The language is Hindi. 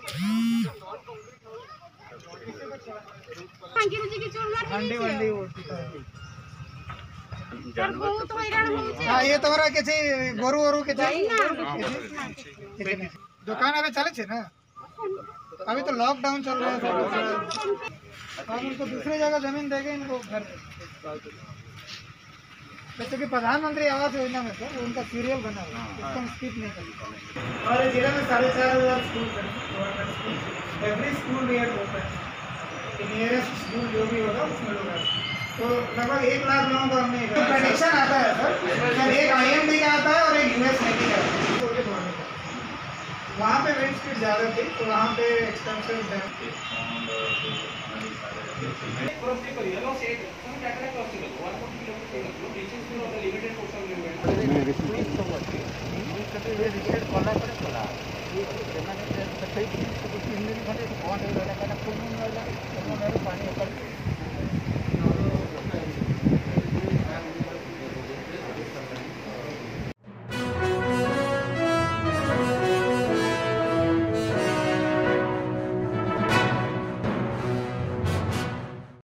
ये तोरा कैसे गोरू गोरू के दुकान अभी चले छे ना, अभी तो लॉकडाउन चल रहा है। हम उनको दूसरी जगह जमीन देंगे, इनको घर जैसे कि प्रधानमंत्री आवास योजना में सर उनका सीरियल बना हुआ है, उसको स्किप नहीं करना। और जिला में 4500 school government school, every school near होता है, नियरेस्ट स्कूल जो भी होगा उसमें लोग आते हैं। तो लगभग 1 लाख लोगों को हमने कनेक्शन आता है सर, सर एक IMD का आता है और एक US में का आता है। वहाँ पे रेंट स्पीड ज़्यादा थी तो वहाँ पे एक्सपेंशन ज़्यादा